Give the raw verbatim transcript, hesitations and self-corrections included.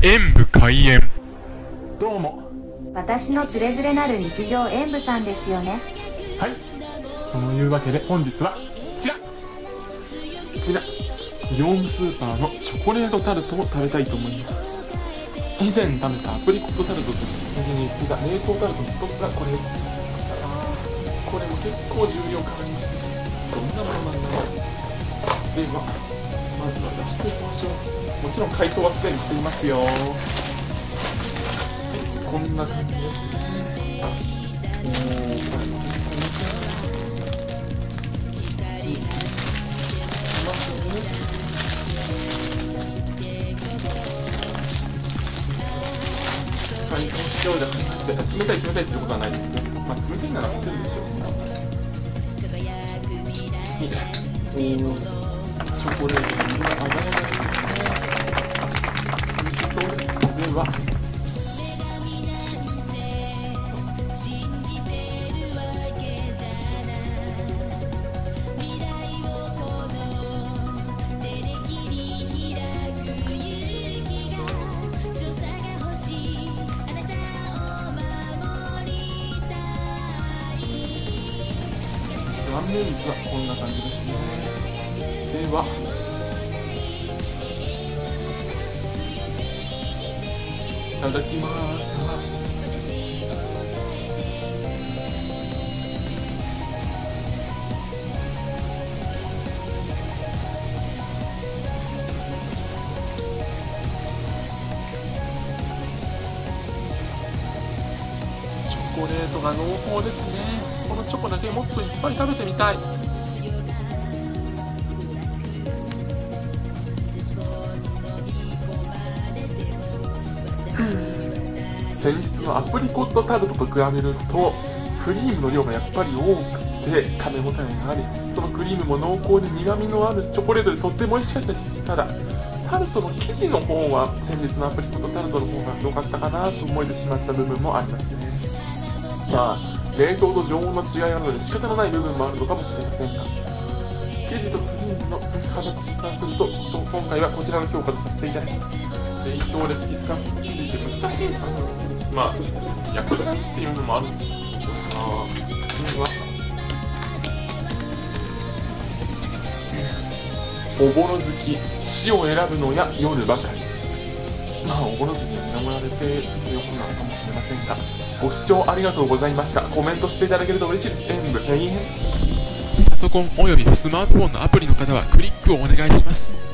演舞開演。どうも、私のつれづれなる日常演舞さんですよね。はい、そのいうわけで本日はこちらこちら業務スーパーのチョコレートタルトを食べたいと思います。以前食べたアプリコットタルトと先に言ってた冷凍タルトの一つがこれです。これも結構重量感ありますね。どんなものなんだろう。ではまずは出していきましょう。もちろん解凍はすでにしていますよ。こんな感じですね。解凍しようじゃなくて冷たい冷たいっていうことはないですね。まあ、冷たいなら持てるでしょう。チョコレートの色が鮮やかですね。美味しそうです。では断面図はこんな感じですね。ではいただきます。チョコレートが濃厚ですね。このチョコだけもっといっぱい食べてみたい。うん、先日のアプリコットタルトと比べるとクリームの量がやっぱり多くて食べ応えがあり、そのクリームも濃厚で苦みのあるチョコレートでとっても美味しかったです。ただタルトの生地の方は先日のアプリコットタルトの方が良かったかなと思えてしまった部分もありますね。まあ冷凍と常温の違いなので仕方のない部分もあるのかもしれませんが、生地とクリームの形からすると今回はこちらの評価とさせていただきます。冷凍で生地って難しいのかな。まあ焼くなっていうのもあるんですが、おぼろ好き死を選ぶのや夜ばかり。まあおぼろ好きに守られてよくなるかもしれませんが。ご視聴ありがとうございました。コメントしていただけると嬉しいです。演舞開演。パソコンおよびスマートフォンのアプリの方はクリックをお願いします。